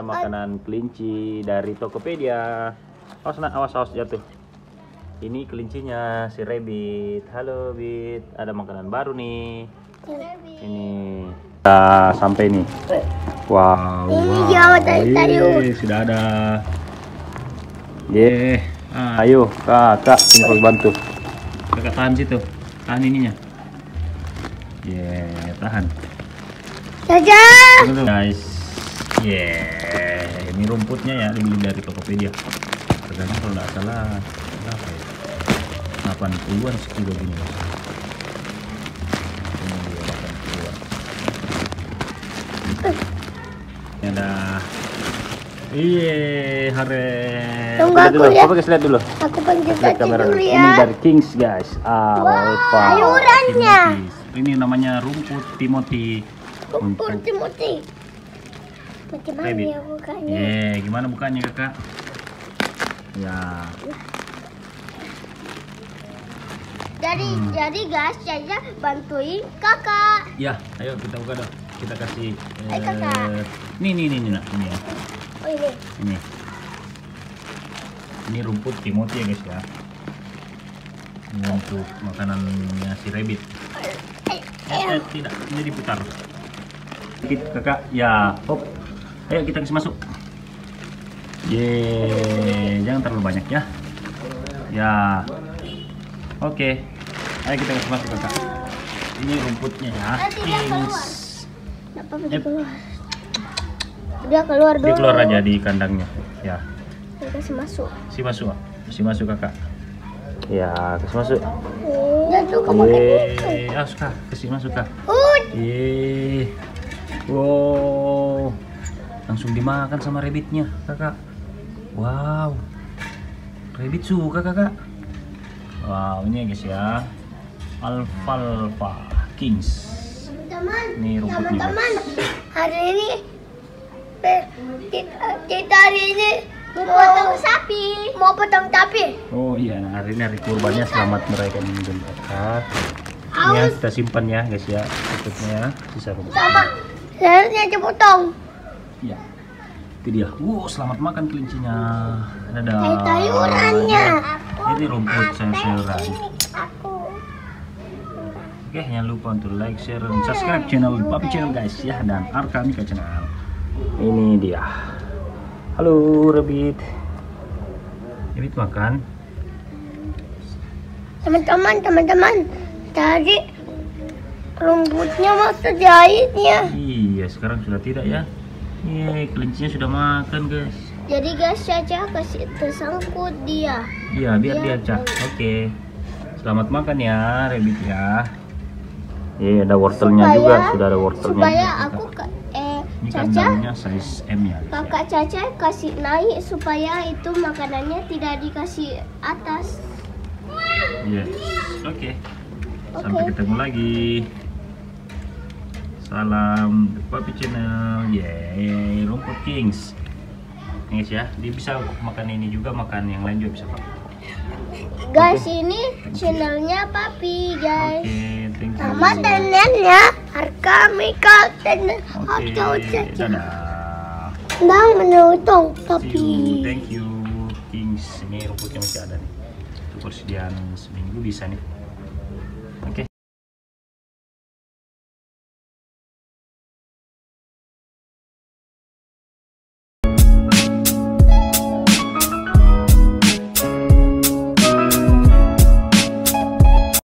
ada makanan kelinci dari Tokopedia. Awas, nak, awas, awas jatuh. Ini kelincinya si Rabbit. Halo Bit, ada makanan baru nih. Ini kita sampai nih. Wow. Iya, tadi sudah ada. Ye. Ah, ayo kakak sini aku bantu. Kakak tahan situ. Tahan ininya. Ye, tahan. Jajan. Guys. Ye, ini rumputnya ya, ini dari Tokopedia. Harganya kalau enggak salah berapa ya? 80-an sekilo gini. Ini ada. Iye, hare. Tunggu aku dulu. Coba lihat dulu. Aku panggil kamera dulu ya. Ini dari Kings guys. Alfalfa. Sayurannya. Ini namanya rumput Timothy. Rumput Timothy. Bagaimana ya bukanya? Ye, gimana bukanya kakak? Ya. Jadi guys, saya bantuin kakak. Ya, ayo kita buka dong. Kita kasih ini ya. Oh, ini rumput Timothy ya guys ya, ini untuk makanannya si Rabbit. Tidak, ini diputar sedikit kakak ya. Hop, ayo kita kasih masuk. Ye, jangan terlalu banyak ya. Ya, oke, ayo kita kasih masuk kakak. Ini rumputnya ya. Dia keluar dulu. Dia keluar aja di kandangnya. Ya. Kasih masuk. Kasih masuk. Kasih masuk kakak. Ya, kasih masuk. Jatuh kamu ini. Ya, suka. Kasih masuk kak. Ih. Wow. Langsung dimakan sama rabbitnya kakak. Wow. Rabbit suka kakak. Wow, ini ya guys ya. Alfalfa Kings. Ini rumputnya. Teman-teman, hari ini kita hari ini mau potong sapi. Mau potong sapi. Oh iya, nah, hari ini hari kurbannya. Selamat merayakan Idul Adha. Ini kita simpan ya guys ya, rumputnya, sisa rumput. Seharusnya dipotong. Ya, itu dia. Selamat makan kelincinya. Ada sayurannya. Ini rumput sayuran. Oke, jangan lupa untuk like, share, dan subscribe channel Papi Channel guys ya, dan Arkanika Channel. Ini dia. Halo Rabbit. Rabbit makan. Teman-teman, tadi rumputnya masuk jahitnya. Iya, sekarang sudah tidak ya. Nih, kelincinya sudah makan guys. Jadi guys, saja kasih tersangkut dia. Iya, biar dia cak. Oke. Selamat makan ya Rabbit ya. Iya, ada wortelnya juga, sudah ada wortelnya. Supaya aku kandangnya size M ya. Kakak Caca kasih naik supaya itu makanannya tidak dikasih atas. Yes. Oke. Sampai ketemu lagi. Salam The Papi Channel. Yeay, rumput Kings. Guys ya, dia bisa makan ini juga, makan yang lain juga bisa Pak. Guys, ini channelnya Papi guys. Sama channelnya Arkanika Channel. Oke, dadah. Nggak menutong Papi. Thank you Kings. Ini rumputnya masih ada nih. Itu persediaan seminggu bisa nih.